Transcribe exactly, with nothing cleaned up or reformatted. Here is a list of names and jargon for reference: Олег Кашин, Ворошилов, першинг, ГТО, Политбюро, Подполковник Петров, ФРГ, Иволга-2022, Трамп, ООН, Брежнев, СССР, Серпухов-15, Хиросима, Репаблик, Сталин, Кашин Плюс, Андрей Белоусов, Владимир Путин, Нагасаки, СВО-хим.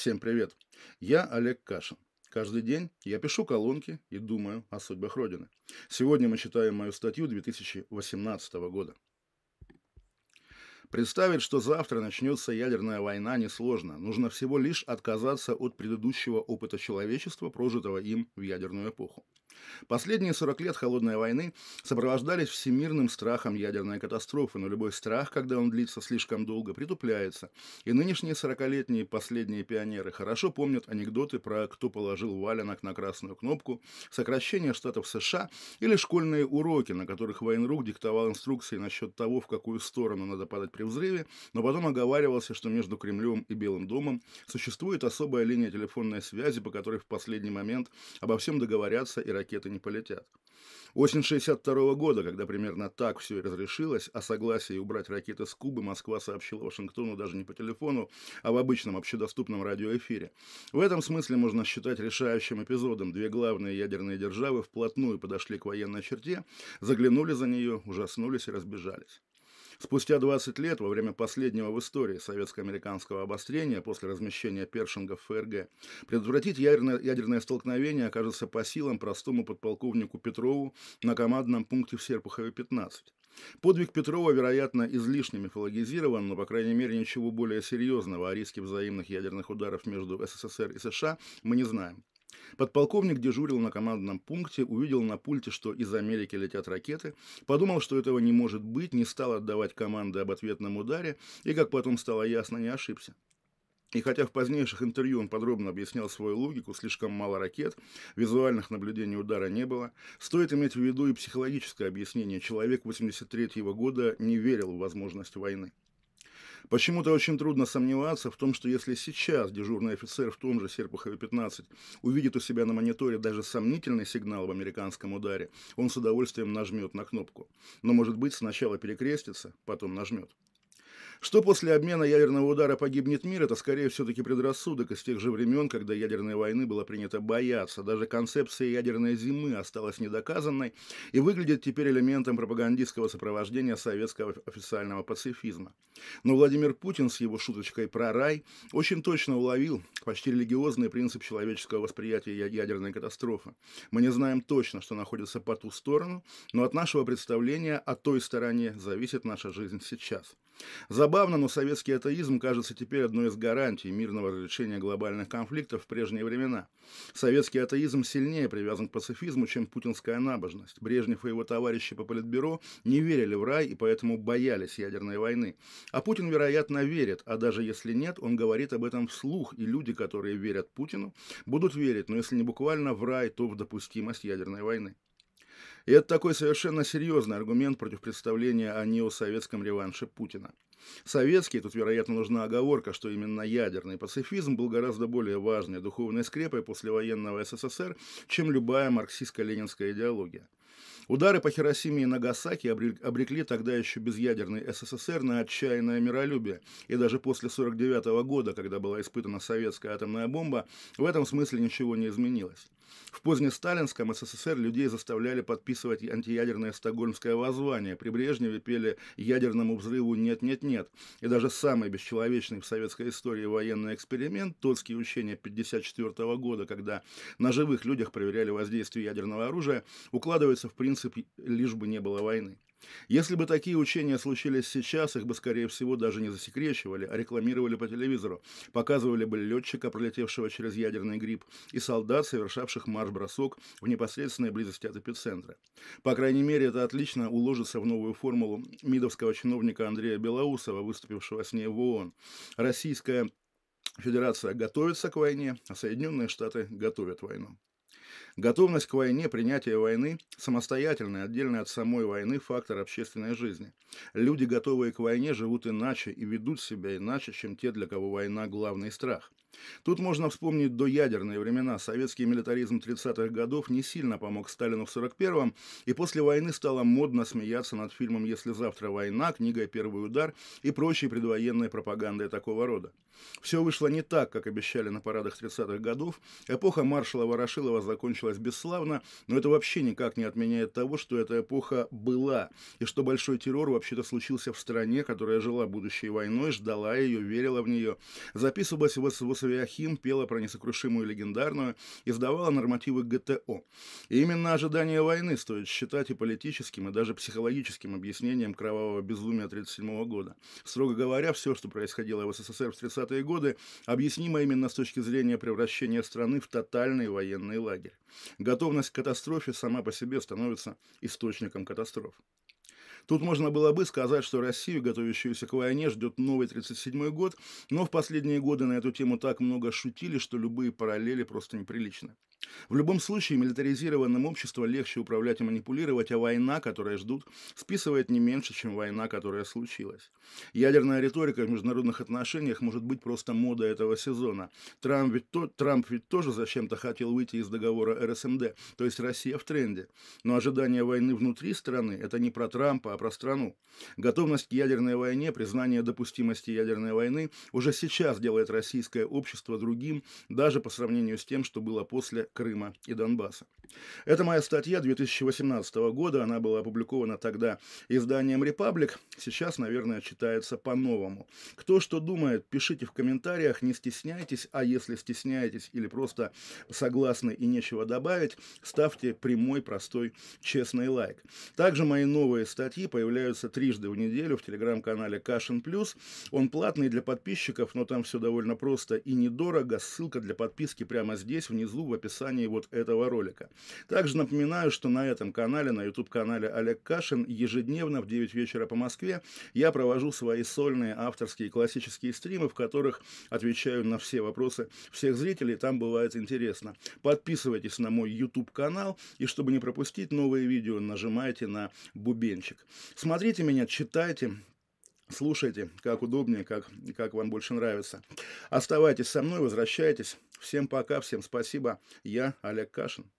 Всем привет! Я Олег Кашин. Каждый день я пишу колонки и думаю о судьбах Родины. Сегодня мы читаем мою статью две тысячи восемнадцатого года. Представить, что завтра начнется ядерная война, несложно. Нужно всего лишь отказаться от предыдущего опыта человечества, прожитого им в ядерную эпоху. Последние сорок лет холодной войны сопровождались всемирным страхом ядерной катастрофы, но любой страх, когда он длится слишком долго, притупляется. И нынешние сорокалетние последние пионеры хорошо помнят анекдоты про «кто положил валенок на красную кнопку», сокращение штатов США или школьные уроки, на которых военрук диктовал инструкции насчет того, в какую сторону надо падать при взрыве, но потом оговаривался, что между Кремлем и Белым домом существует особая линия телефонной связи, по которой в последний момент обо всем договорятся и ракеты не полетят. Осень шестьдесят второго года, когда примерно так все и разрешилось, о согласии убрать ракеты с Кубы Москва сообщила Вашингтону даже не по телефону, а в обычном общедоступном радиоэфире. В этом смысле можно считать решающим эпизодом. Две главные ядерные державы вплотную подошли к военной черте, заглянули за нее, ужаснулись и разбежались. Спустя двадцать лет, во время последнего в истории советско-американского обострения, после размещения першингов в ФРГ, предотвратить ядерное, ядерное столкновение окажется по силам простому подполковнику Петрову на командном пункте в Серпухове пятнадцать. Подвиг Петрова, вероятно, излишне мифологизирован, но, по крайней мере, ничего более серьезного о риске взаимных ядерных ударов между СССР и США мы не знаем. Подполковник дежурил на командном пункте, увидел на пульте, что из Америки летят ракеты, подумал, что этого не может быть, не стал отдавать команды об ответном ударе и, как потом стало ясно, не ошибся. И хотя в позднейших интервью он подробно объяснял свою логику, слишком мало ракет, визуальных наблюдений удара не было, стоит иметь в виду и психологическое объяснение. Человек восемьдесят третьего года не верил в возможность войны. Почему-то очень трудно сомневаться в том, что если сейчас дежурный офицер в том же Серпухове пятнадцать увидит у себя на мониторе даже сомнительный сигнал в американском ударе, он с удовольствием нажмет на кнопку. Но, может быть, сначала перекрестится, потом нажмет. Что после обмена ядерного удара погибнет мир, это скорее все-таки предрассудок из тех же времен, когда ядерной войны было принято бояться. Даже концепция ядерной зимы осталась недоказанной и выглядит теперь элементом пропагандистского сопровождения советского официального пацифизма. Но Владимир Путин с его шуточкой про рай очень точно уловил почти религиозный принцип человеческого восприятия ядерной катастрофы. Мы не знаем точно, что находится по ту сторону, но от нашего представления о той стороне зависит наша жизнь сейчас. Забавно, но советский атеизм кажется теперь одной из гарантий мирного разрешения глобальных конфликтов в прежние времена. Советский атеизм сильнее привязан к пацифизму, чем путинская набожность. Брежнев и его товарищи по Политбюро не верили в рай и поэтому боялись ядерной войны. А Путин, вероятно, верит, а даже если нет, он говорит об этом вслух, и люди, которые верят Путину, будут верить, но если не буквально в рай, то в допустимость ядерной войны. И это такой совершенно серьезный аргумент против представления о неосоветском реванше Путина. Советский, тут, вероятно, нужна оговорка, что именно ядерный пацифизм был гораздо более важной духовной скрепой послевоенного СССР, чем любая марксистско-ленинская идеология. Удары по Хиросиме и Нагасаки обрекли тогда еще безъядерный СССР на отчаянное миролюбие. И даже после сорок девятого года, когда была испытана советская атомная бомба, в этом смысле ничего не изменилось. В позднесталинском СССР людей заставляли подписывать антиядерное стокгольмское воззвание. При Брежневе пели «ядерному взрыву нет-нет-нет». И даже самый бесчеловечный в советской истории военный эксперимент, тотские учения пятьдесят четвёртого года, когда на живых людях проверяли воздействие ядерного оружия, укладывается в принцип «лишь бы не было войны». Если бы такие учения случились сейчас, их бы, скорее всего, даже не засекречивали, а рекламировали по телевизору. Показывали бы летчика, пролетевшего через ядерный гриб, и солдат, совершавших марш-бросок в непосредственной близости от эпицентра. По крайней мере, это отлично уложится в новую формулу мидовского чиновника Андрея Белоусова, выступившего с ней в ООН. Российская Федерация готовится к войне, а Соединенные Штаты готовят войну. Готовность к войне, принятие войны – самостоятельный, отдельный от самой войны фактор общественной жизни. Люди, готовые к войне, живут иначе и ведут себя иначе, чем те, для кого война – главный страх. Тут можно вспомнить доядерные времена. Советский милитаризм тридцатых годов не сильно помог Сталину в сорок первом, и после войны стало модно смеяться над фильмом «Если завтра война», книгой «Первый удар» и прочей предвоенной пропагандой такого рода. Все вышло не так, как обещали на парадах тридцатых годов. Эпоха маршала Ворошилова закончилась бесславно, но это вообще никак не отменяет того, что эта эпоха была, и что большой террор вообще-то случился в стране, которая жила будущей войной, ждала ее, верила в нее, записывалась в СВО-хим, пела про несокрушимую легендарную, издавала нормативы ГТО. И именно ожидание войны стоит считать и политическим, и даже психологическим объяснением кровавого безумия тридцать седьмого года. Строго говоря, все, что происходило в СССР в тридцатые годы, объяснимо именно с точки зрения превращения страны в тотальный военный лагерь. Готовность к катастрофе сама по себе становится источником катастроф. Тут можно было бы сказать, что Россию, готовящуюся к войне, ждет новый тридцать седьмой год, но в последние годы на эту тему так много шутили, что любые параллели просто неприличны. В любом случае, милитаризированным обществом легче управлять и манипулировать, а война, которая ждут, списывает не меньше, чем война, которая случилась. Ядерная риторика в международных отношениях может быть просто мода этого сезона. Трамп ведь, то, Трамп ведь тоже зачем-то хотел выйти из договора эр эс эм дэ, то есть Россия в тренде. Но ожидание войны внутри страны – это не про Трампа, а про страну. Готовность к ядерной войне, признание допустимости ядерной войны уже сейчас делает российское общество другим, даже по сравнению с тем, что было после Крыма и Донбасса. Это моя статья две тысячи восемнадцатого года, она была опубликована тогда изданием «Репаблик», сейчас, наверное, читается по-новому. Кто что думает, пишите в комментариях, не стесняйтесь, а если стесняетесь или просто согласны и нечего добавить, ставьте прямой, простой, честный лайк. Также мои новые статьи появляются трижды в неделю в телеграм-канале «Кашин Плюс». Он платный для подписчиков, но там все довольно просто и недорого. Ссылка для подписки прямо здесь, внизу, в описании вот этого ролика. Также напоминаю, что на этом канале, на YouTube-канале Олег Кашин, ежедневно в девять вечера по Москве я провожу свои сольные авторские классические стримы, в которых отвечаю на все вопросы всех зрителей, там бывает интересно. Подписывайтесь на мой YouTube-канал, и чтобы не пропустить новые видео, нажимайте на бубенчик. Смотрите меня, читайте, слушайте, как удобнее, как, как вам больше нравится. Оставайтесь со мной, возвращайтесь. Всем пока, всем спасибо. Я Олег Кашин.